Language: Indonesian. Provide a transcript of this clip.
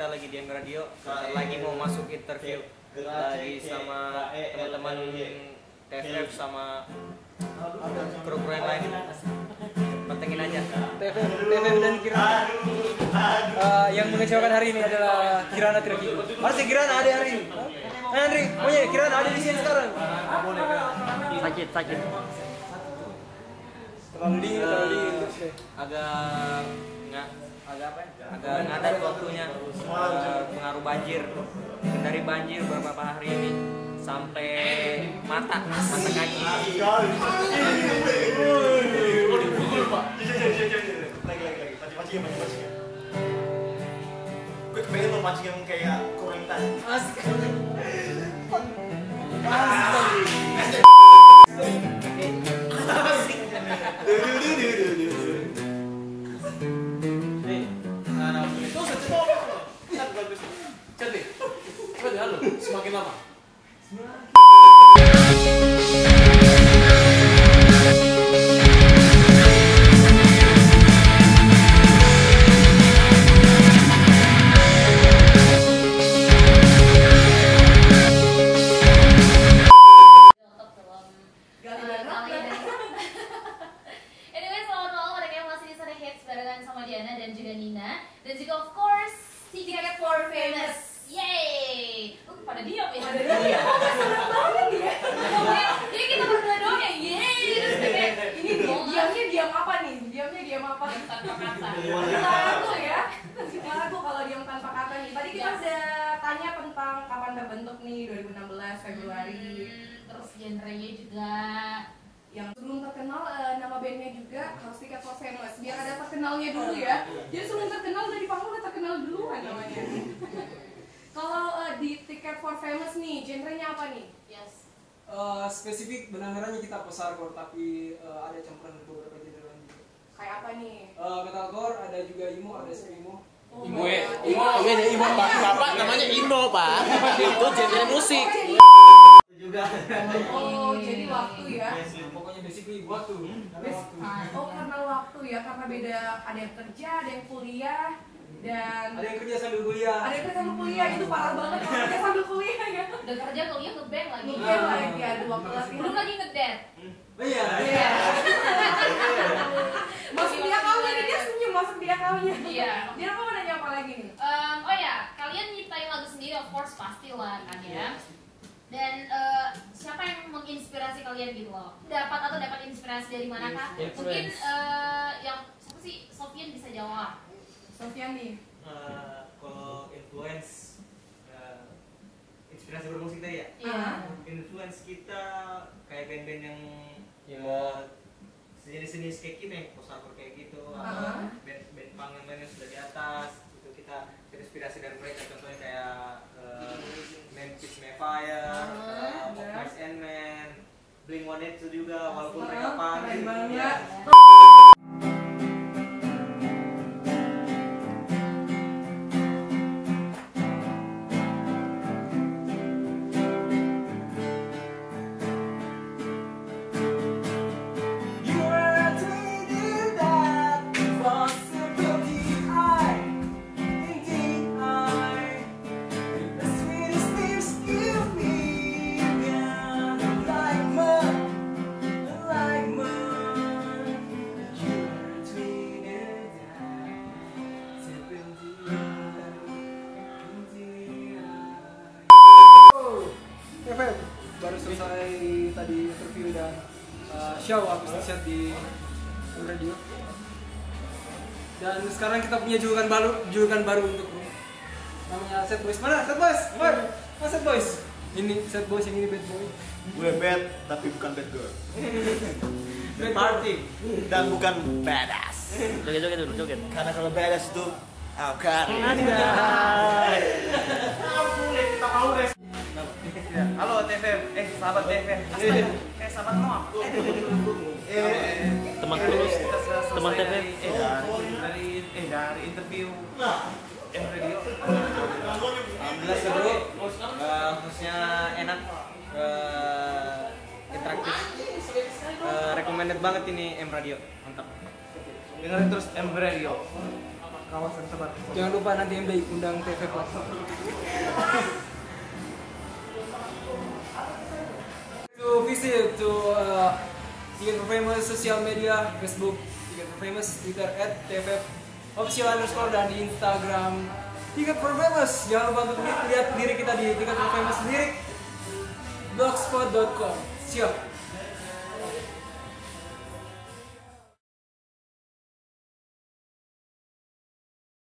kita lagi di MRADIO, lagi mau masuk interview lagi sama teman-teman TFF sama kru-kru yang lain. Pantengin aja. TFF dan Kirana. Yang mengecewakan hari ini adalah Kirana tidak ikut. Harusnya Kirana ada hari ini. Henry, maunya Kirana ada di sini sekarang. Sakit. Terlalu dingin. Agak ngadat waktunya, pengaruh banjir. Dari banjir beberapa hari ini sampai mata kaki. Lagi. Gue pengen lo pancing yang kayak komentar. Semakin lama. Anyway, selamat malam mereka yang masih di sana hits barengan sama Diana dan juga Nina. Dan juga of course, Ticket for Famous. Yeay! Pada diam ya? Senang banget ya? Jadi kita berdua doang ya? Yeay! Terus kayak, ini diamnya diam apa nih? Diamnya diam apa? Tanpa kata. Aku ya? Aku kalau diam tanpa kata nih. Tadi kita udah tanya tentang kapan terbentuk nih, 2016 Februari. Terus genrenya juga. Yang sebelum terkenal nama bandnya juga harus Ticket for Famous. Biar ada terkenalnya dulu ya. Jadi sebelum terkenal udah di panggung udah terkenal duluan namanya. Kalau di Ticket for Famous nih, genrenya apa nih? Yes. Spesifik benang-benangnya kita pesarcore, tapi ada campuran beberapa genre lain. Kayak apa nih? Metalcore, ada juga emo, ada screamo. Emo. Bapak namanya emo, Pak. Itu genre musik. Juga. Oh, jadi waktu ya. Pokoknya basically waktu. Oh, karena waktu ya, karena beda, ada yang kerja, ada yang kuliah. Dan ada yang kerja sambil kuliah. Itu parah banget kalau kerja sambil kuliah ya. Udah kerja nge-band lagi. Nge-band lagi ya, dua kelas. Belum lagi nge-date. Iya. Masuk dia kawinnya. Iya. Dia apa mau nanya apa lagi nih? Oh ya, kalian nyiptain lagu sendiri of course pastilah kan ya. Dan siapa yang menginspirasi kalian gitu loh? Dapat inspirasi dari mana kah? Mungkin yang siapa sih? Sofian bisa jawab. Sofian nih, kalau influence, inspirasi bermusik tadi ya? Influence kita kayak band-band yang sejenis-jenis kayak gini, post-hardcore kayak gitu, band punk yang mainnya sudah di atas, itu kita terinspirasi dari mereka, contohnya kayak Memphis May Fire, Moez and Men, Bring One It juga, walaupun mereka punk. Tadi interview dan show habis di-set di MRADIO. Dan sekarang kita punya julukan baru untuk namanya Sad Boys. Mana Sad Boys? Sad Boys. Ini Sad Boys, yang ini Bad Boy. Gue bad tapi bukan bad girl. Bad party dan bukan badass. Joget. Karena kalau badass itu kita mau res. Halo TFF, sahabat TFF. Sahabat Noah. Teman terus, teman TFF. Dari interview MRADIO. Alhamdulillah seru. Khususnya enak, interaktif. Recommended banget ini MRADIO. Mantap. Dengerin terus MRADIO. kawasan Sebar. Jangan lupa nanti MB undang TFF. To visit to Ticket for Famous social media, Facebook Ticket for Famous, Twitter @TFF_official_ dan di Instagram Ticket for Famous. Jangan lupa untuk lihat diri kita di Ticket for Famous lirik blogspot.com. Siap.